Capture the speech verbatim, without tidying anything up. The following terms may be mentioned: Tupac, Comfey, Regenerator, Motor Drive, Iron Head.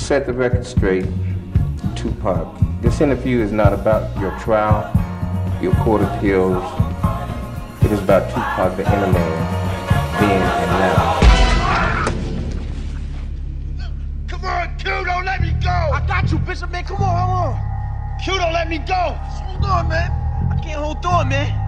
set the record straight, Tupac. This interview is not about your trial, your court appeals. It is about Tupac, the inner man, being and now. Come on, Q, don't let me go! I got you, Bishop, man, come on, hold on. Q, don't let me go! Hold on, man. I can't hold on, man.